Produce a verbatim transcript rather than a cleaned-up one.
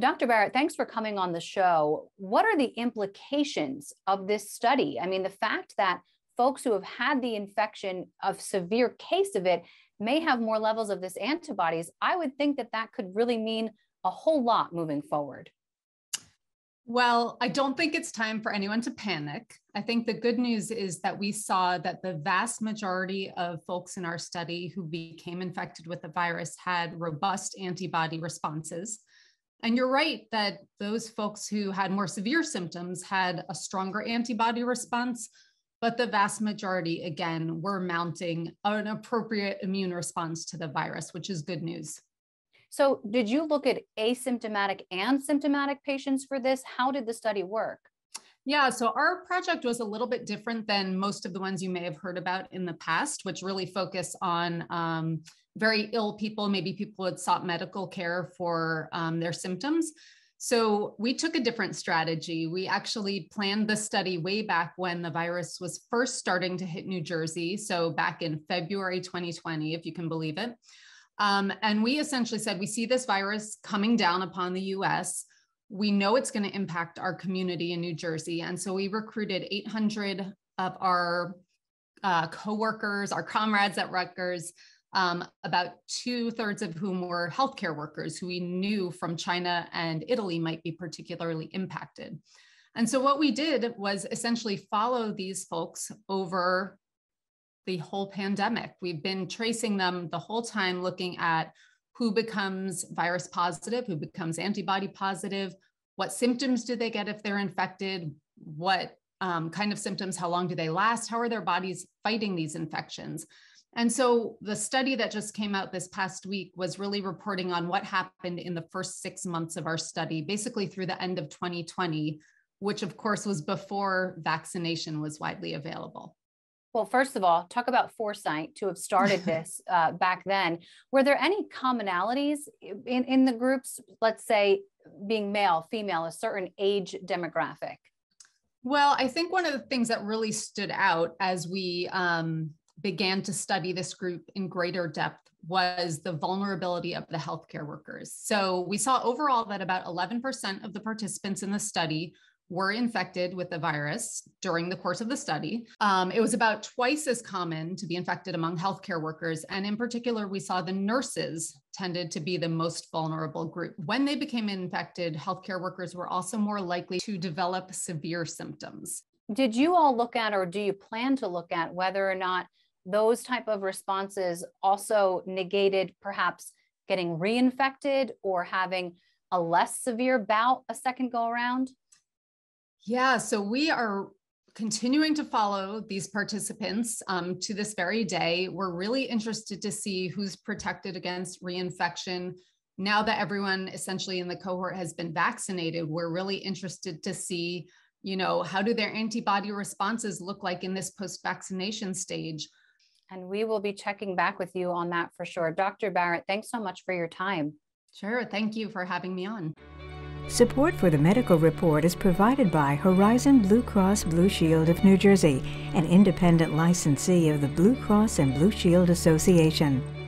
Doctor Barrett, thanks for coming on the show. What are the implications of this study? I mean, the fact that folks who have had the infection, a severe case of it, may have more levels of this antibodies, I would think that that could really mean a whole lot moving forward. Well, I don't think it's time for anyone to panic. I think the good news is that we saw that the vast majority of folks in our study who became infected with the virus had robust antibody responses. And you're right that those folks who had more severe symptoms had a stronger antibody response, but the vast majority, again, were mounting an appropriate immune response to the virus, which is good news. So did you look at asymptomatic and symptomatic patients for this? How did the study work? Yeah, so our project was a little bit different than most of the ones you may have heard about in the past, which really focus on um, very ill people, maybe people who had sought medical care for um, their symptoms. So we took a different strategy. We actually planned the study way back when the virus was first starting to hit New Jersey. So back in February twenty twenty, if you can believe it. Um, and we essentially said, we see this virus coming down upon the U S. We know it's going to impact our community in New Jersey. And so we recruited eight hundred of our uh, coworkers, our comrades at Rutgers, um, about two thirds of whom were healthcare workers who we knew from China and Italy might be particularly impacted. And so what we did was essentially follow these folks over the whole pandemic. We've been tracing them the whole time, looking at who becomes virus positive, who becomes antibody positive, what symptoms do they get if they're infected, what um, kind of symptoms, how long do they last, how are their bodies fighting these infections. And so the study that just came out this past week was really reporting on what happened in the first six months of our study, basically through the end of twenty twenty, which of course was before vaccination was widely available. Well, first of all, talk about foresight to have started this uh, back then. Were there any commonalities in, in the groups, let's say being male, female, a certain age demographic? Well, I think one of the things that really stood out as we um, began to study this group in greater depth was the vulnerability of the healthcare workers. So we saw overall that about eleven percent of the participants in the study were infected with the virus during the course of the study. Um, it was about twice as common to be infected among healthcare workers. And in particular, we saw the nurses tended to be the most vulnerable group. When they became infected, healthcare workers were also more likely to develop severe symptoms. Did you all look at, or do you plan to look at, whether or not those type of responses also negated perhaps getting reinfected or having a less severe bout a second go around? Yeah, so we are continuing to follow these participants um, to this very day. We're really interested to see who's protected against reinfection. Now that everyone essentially in the cohort has been vaccinated, we're really interested to see, you know, how do their antibody responses look like in this post-vaccination stage? And we will be checking back with you on that for sure. Doctor Barrett, thanks so much for your time. Sure, thank you for having me on. Support for the Medical Report is provided by Horizon Blue Cross Blue Shield of New Jersey, an independent licensee of the Blue Cross and Blue Shield Association.